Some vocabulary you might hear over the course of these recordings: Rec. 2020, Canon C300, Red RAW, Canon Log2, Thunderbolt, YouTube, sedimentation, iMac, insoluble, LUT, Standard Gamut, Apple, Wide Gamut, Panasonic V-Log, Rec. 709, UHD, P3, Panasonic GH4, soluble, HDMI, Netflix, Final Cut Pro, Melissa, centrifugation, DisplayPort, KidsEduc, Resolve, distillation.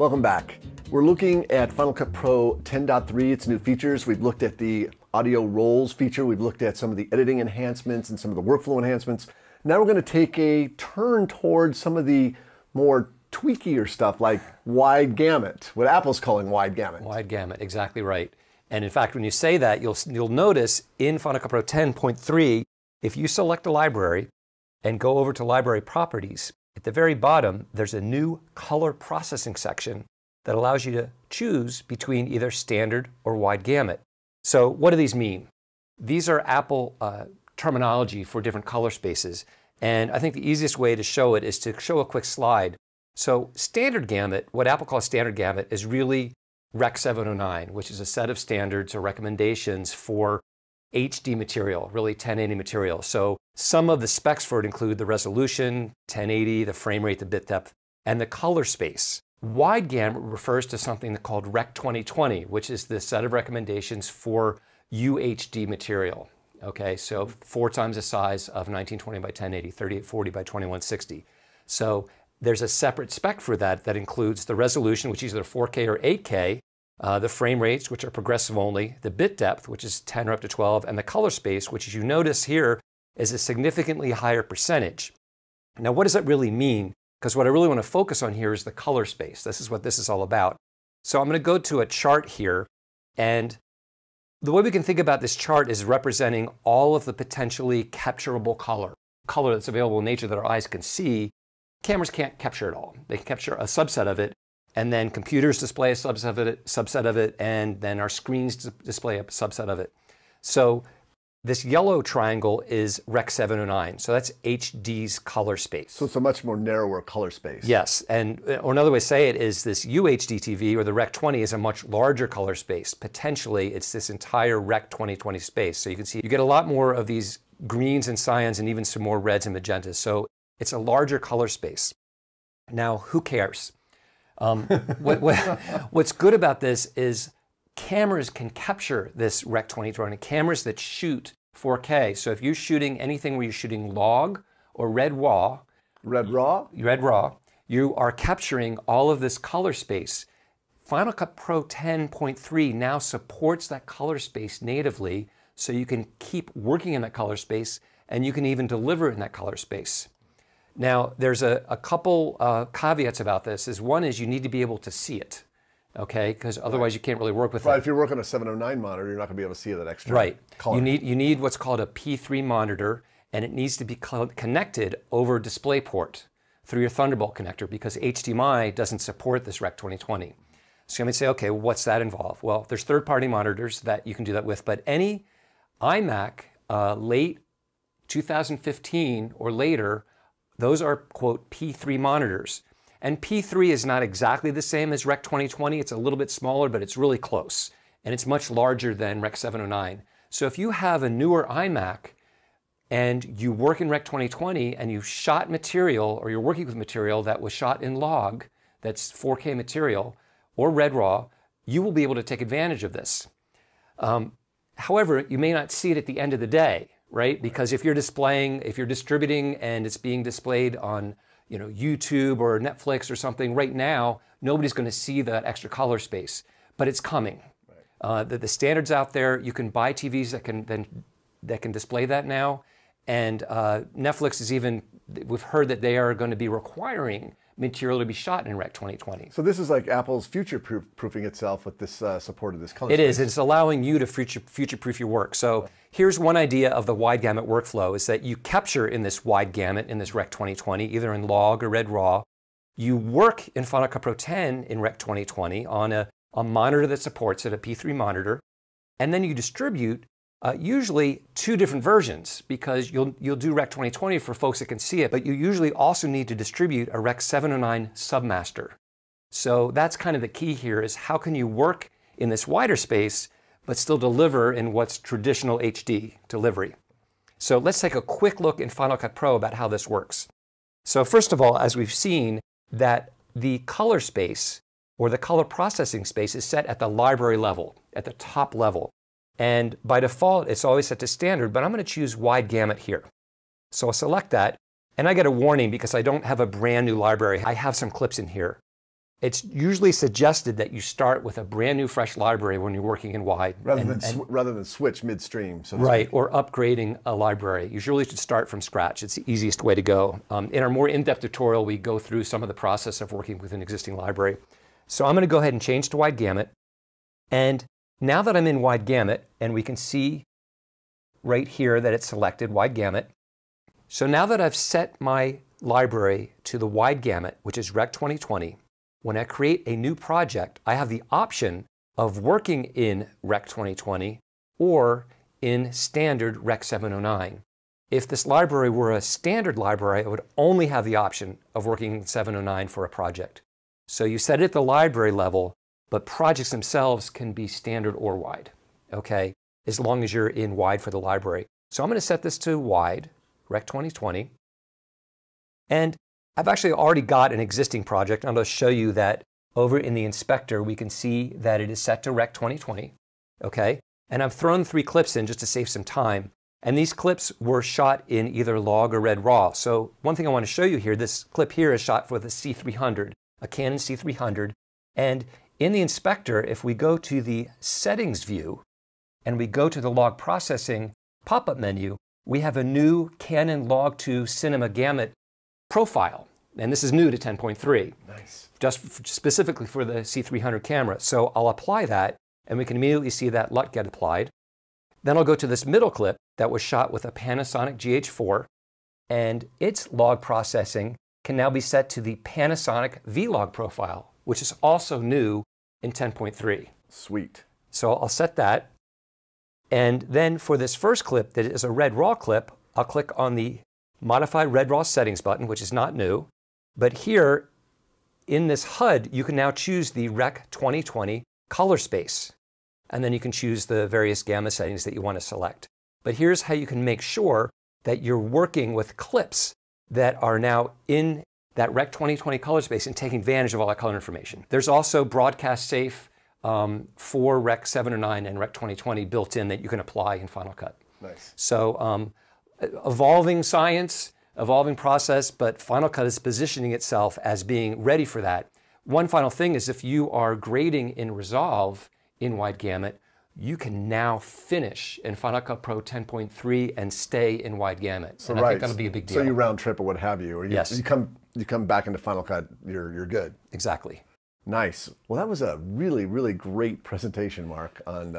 Welcome back. We're looking at Final Cut Pro 10.3, its new features. We've looked at the audio rolls feature. We've looked at some of the editing enhancements and some of the workflow enhancements. Now we're going to take a turn towards some of the more tweakier stuff like wide gamut, what Apple's calling wide gamut. Wide gamut, exactly right. And in fact, when you say that, you'll notice in Final Cut Pro 10.3, if you select a library and go over to Library Properties, at the very bottom, there's a new color processing section that allows you to choose between either standard or wide gamut. So what do these mean? These are Apple terminology for different color spaces. And I think the easiest way to show it is to show a quick slide. So standard gamut, what Apple calls standard gamut, is really Rec. 709, which is a set of standards or recommendations for HD material, really 1080 material. So some of the specs for it include the resolution, 1080, the frame rate, the bit depth, and the color space. Wide gamut refers to something called Rec. 2020, which is the set of recommendations for UHD material. Okay, so 4 times the size of 1920 by 1080, 3840 by 2160. So there's a separate spec for that that includes the resolution, which is either 4K or 8K, the frame rates, which are progressive only, the bit depth, which is 10 or up to 12, and the color space, which as you notice here, is a significantly higher percentage. Now, what does that really mean? Because what I really want to focus on here is the color space. This is what this is all about. So I'm going to go to a chart here, and the way we can think about this chart is representing all of the potentially capturable color that's available in nature that our eyes can see. Cameras can't capture it all. They can capture a subset of it, and then computers display a subset of it, and then our screens display a subset of it. So this yellow triangle is Rec. 709, so that's HD's color space. So it's a much more narrower color space. Yes, and or another way to say it is this UHD TV, or the Rec. 20, is a much larger color space. Potentially, it's this entire Rec. 2020 space. So you can see you get a lot more of these greens and cyans and even some more reds and magentas. So it's a larger color space. Now, who cares? What's good about this is cameras can capture this Rec. 2020, cameras that shoot 4K. So if you're shooting anything where you're shooting log or Red RAW, you are capturing all of this color space. Final Cut Pro 10.3 now supports that color space natively, so you can keep working in that color space, and you can even deliver in that color space. Now, there's a couple caveats about this. One is you need to be able to see it. Okay, because otherwise you can't really work with it. Right, if you're working on a 709 monitor, you're not going to be able to see that extra color. You need what's called a P3 monitor, and it needs to be connected over DisplayPort through your Thunderbolt connector, because HDMI doesn't support this Rec. 2020. So you may say, okay, what's that involve? Well, there's third-party monitors that you can do that with, but any iMac late 2015 or later, those are, quote, P3 monitors. And P3 is not exactly the same as Rec. 2020. It's a little bit smaller, but it's really close. And it's much larger than Rec. 709. So if you have a newer iMac and you work in Rec. 2020 and you've shot material, or you're working with material that was shot in log, that's 4K material, or Red RAW, you will be able to take advantage of this. However, you may not see it at the end of the day, right? Because if you're displaying, if you're distributing and it's being displayed on YouTube or Netflix or something, right now, nobody's going to see that extra color space, but it's coming. Right. The standards out there, you can buy TVs that can display that now, and Netflix is even, we've heard that they are going to be requiring material to be shot in Rec. 2020. So this is like Apple's future-proofing itself with this support of this color space. It is. It's allowing you to future-proof your work. So here's one idea of the wide gamut workflow is that you capture in this wide gamut in this Rec. 2020, either in log or Red RAW. You work in Final Cut Pro 10 in Rec. 2020 on a monitor that supports it, a P3 monitor, and then you distribute usually 2 different versions, because you'll do Rec. 2020 for folks that can see it, but you usually also need to distribute a Rec. 709 submaster. So that's kind of the key here, is how can you work in this wider space but still deliver in what's traditional HD delivery. So let's take a quick look in Final Cut Pro about how this works. So first of all, as we've seen, that the color space or the color processing space is set at the library level, at the top level. And by default, it's always set to standard, but I'm going to choose wide gamut here. So I'll select that, and I get a warning because I don't have a brand new library. I have some clips in here. It's usually suggested that you start with a brand new fresh library when you're working in wide. Rather than switch midstream. So right, or upgrading a library. You really should start from scratch. It's the easiest way to go. In our more in-depth tutorial, we go through some of the process of working with an existing library. So I'm gonna go ahead and change to wide gamut. And now that I'm in wide gamut, and we can see right here that it's selected wide gamut. So now that I've set my library to the wide gamut, which is Rec. 2020, when I create a new project, I have the option of working in Rec. 2020 or in standard Rec. 709. If this library were a standard library, I would only have the option of working in 709 for a project. So you set it at the library level, but projects themselves can be standard or wide, okay? As long as you're in wide for the library. So I'm gonna set this to wide, Rec. 2020, and I've actually already got an existing project. I'm going to show you that over in the inspector, we can see that it is set to Rec. 2020, okay? And I've thrown 3 clips in just to save some time. And these clips were shot in either Log or Red RAW. So one thing I want to show you here, this clip here is shot for the C300, a Canon C300. And in the inspector, if we go to the settings view and we go to the log processing pop-up menu, we have a new Canon Log2 Cinema Gamut profile, and this is new to 10.3. Nice. Just specifically for the C300 camera. So I'll apply that, and we can immediately see that LUT get applied. Then I'll go to this middle clip that was shot with a Panasonic GH4, and its log processing can now be set to the Panasonic V-Log profile, which is also new in 10.3. Sweet. So I'll set that, and then for this first clip that is a Red RAW clip, I'll click on the Modify Red RAW Settings button, which is not new, but here in this HUD, you can now choose the Rec. 2020 color space, and then you can choose the various gamma settings that you want to select. But here's how you can make sure that you're working with clips that are now in that Rec. 2020 color space and taking advantage of all that color information. There's also broadcast safe for Rec. 709 and Rec. 2020 built in that you can apply in Final Cut. Nice. So, evolving science, evolving process, but Final Cut is positioning itself as being ready for that. One final thing is if you are grading in Resolve in wide gamut, you can now finish in Final Cut Pro 10.3 and stay in wide gamut. So I think that'll be a big deal. So you round trip or what have you, or you come back into Final Cut, you're good. Exactly. Nice. Well, that was a really, really great presentation, Mark, on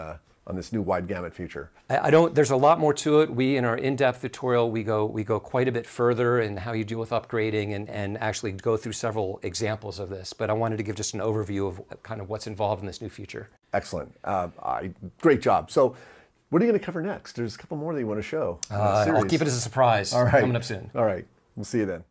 this new wide gamut feature. There's a lot more to it. We, in our in-depth tutorial, we go quite a bit further in how you deal with upgrading and actually go through several examples of this. But I wanted to give just an overview of kind of what's involved in this new feature. Excellent. Great job. So what are you going to cover next? There's a couple more that you want to show. I'll keep it as a surprise. All right. Coming up soon. All right. We'll see you then.